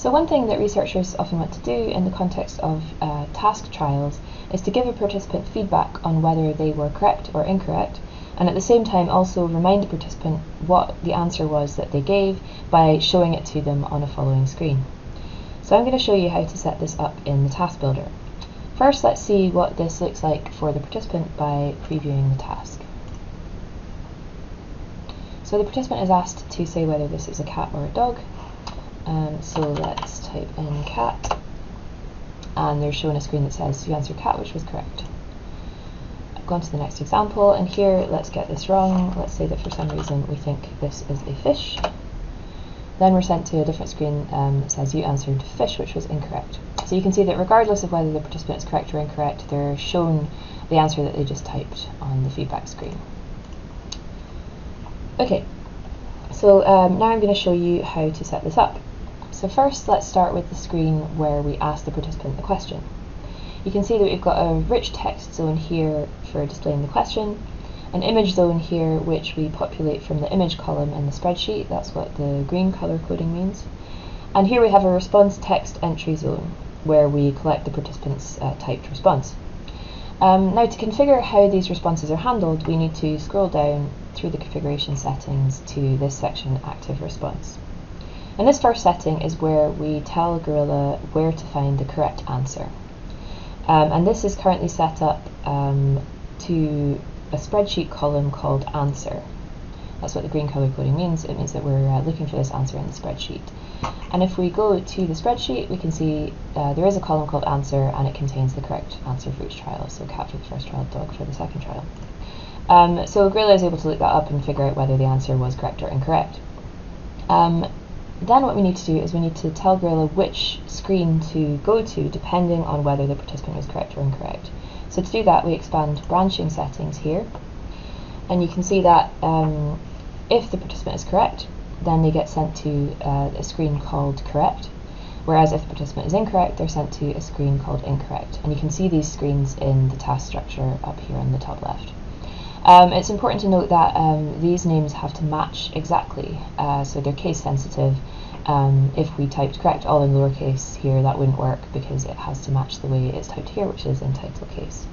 So one thing that researchers often want to do in the context of task trials is to give a participant feedback on whether they were correct or incorrect, and at the same time also remind the participant what the answer was that they gave by showing it to them on a following screen. So I'm going to show you how to set this up in the task builder. First, let's see what this looks like for the participant by previewing the task. So the participant is asked to say whether this is a cat or a dog. So let's type in cat, and they're shown a screen that says you answered cat, which was correct. I've gone to the next example, and here let's get this wrong. Let's say that for some reason we think this is a fish. Then we're sent to a different screen that says you answered fish, which was incorrect. So you can see that regardless of whether the participant is correct or incorrect, they're shown the answer that they just typed on the feedback screen. Okay, so now I'm going to show you how to set this up. So first, let's start with the screen where we ask the participant the question. You can see that we've got a rich text zone here for displaying the question, an image zone here which we populate from the image column in the spreadsheet, that's what the green colour coding means, and here we have a response text entry zone where we collect the participant's typed response. Now to configure how these responses are handled, we need to scroll down through the configuration settings to this section, Active Response. And this first setting is where we tell Gorilla where to find the correct answer. And this is currently set up to a spreadsheet column called Answer. That's what the green colour coding means. It means that we're looking for this answer in the spreadsheet. And if we go to the spreadsheet, we can see there is a column called Answer, and it contains the correct answer for each trial. So cat for the first trial, dog for the second trial. So Gorilla is able to look that up and figure out whether the answer was correct or incorrect. Then what we need to do is we need to tell Gorilla which screen to go to depending on whether the participant was correct or incorrect. So to do that, we expand branching settings here. And you can see that if the participant is correct, then they get sent to a screen called Correct, whereas if the participant is incorrect, they're sent to a screen called Incorrect. And you can see these screens in the task structure up here on the top left. It's important to note that these names have to match exactly, so they're case sensitive. If we typed correct all in lowercase here, that wouldn't work because it has to match the way it's typed here, which is in title case.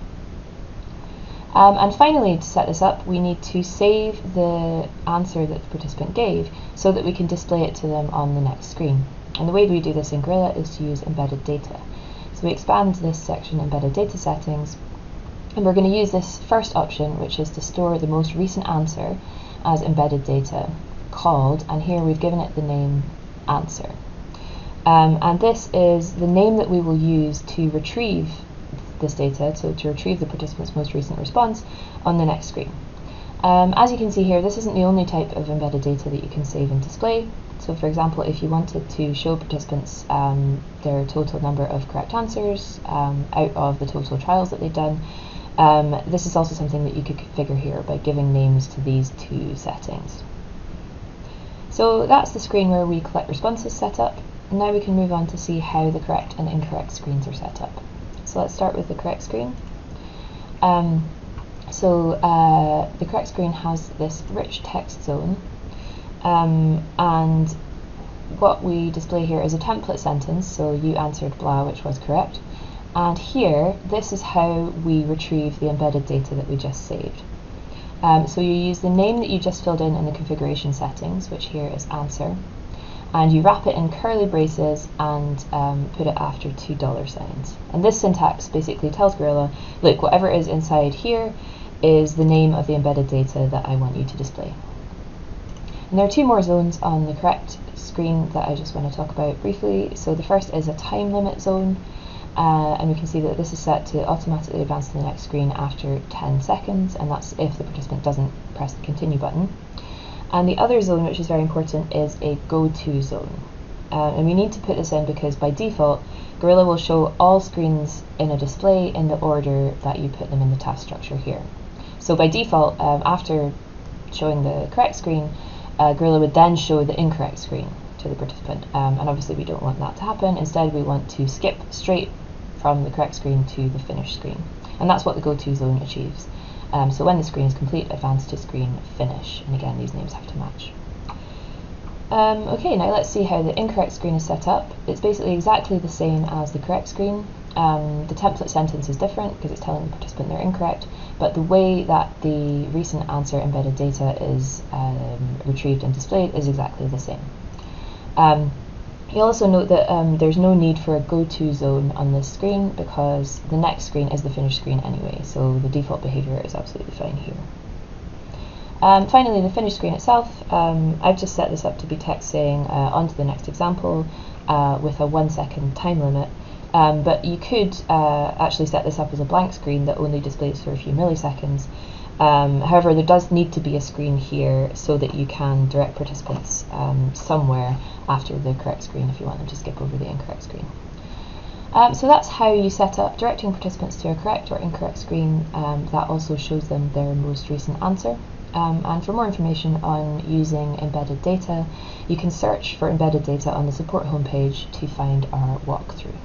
And finally, to set this up, we need to save the answer that the participant gave so that we can display it to them on the next screen. And the way that we do this in Gorilla is to use embedded data. So we expand this section, Embedded Data Settings, and we're going to use this first option, which is to store the most recent answer as embedded data called, and here we've given it the name Answer. And this is the name that we will use to retrieve this data, so to retrieve the participant's most recent response on the next screen. As you can see here, this isn't the only type of embedded data that you can save and display. So for example, if you wanted to show participants their total number of correct answers out of the total trials that they've done, this is also something that you could configure here by giving names to these two settings. So that's the screen where we collect responses set up. Now we can move on to see how the correct and incorrect screens are set up. So let's start with the correct screen. The correct screen has this rich text zone, and what we display here is a template sentence, so you answered blah, which was correct, and here this is how we retrieve the embedded data that we just saved. So you use the name that you just filled in the configuration settings, which here is answer, and you wrap it in curly braces and put it after $$. And this syntax basically tells Gorilla, look, whatever is inside here is the name of the embedded data that I want you to display. And there are two more zones on the correct screen that I just want to talk about briefly. So the first is a time limit zone, and we can see that this is set to automatically advance to the next screen after 10 seconds, and that's if the participant doesn't press the continue button. And the other zone, which is very important, is a go-to zone. And we need to put this in because by default, Gorilla will show all screens in a display in the order that you put them in the task structure here. So by default, after showing the correct screen, Gorilla would then show the incorrect screen to the participant. And obviously we don't want that to happen. Instead, we want to skip straight from the correct screen to the finished screen. And that's what the go-to zone achieves. So when the screen is complete, advance to screen finish. And again, these names have to match. Okay, now let's see how the incorrect screen is set up. It's basically exactly the same as the correct screen. The template sentence is different because it's telling the participant they're incorrect, but the way that the recent answer embedded data is retrieved and displayed is exactly the same. You'll also note that there's no need for a go-to zone on this screen because the next screen is the finished screen anyway, so the default behavior is absolutely fine here. Finally, the finished screen itself, I've just set this up to be text saying on to the next example with a 1 second time limit. But you could actually set this up as a blank screen that only displays for a few milliseconds. However, there does need to be a screen here so that you can direct participants somewhere after the correct screen if you want them to skip over the incorrect screen. So that's how you set up directing participants to a correct or incorrect screen that also shows them their most recent answer. And for more information on using embedded data, you can search for embedded data on the support homepage to find our walkthrough.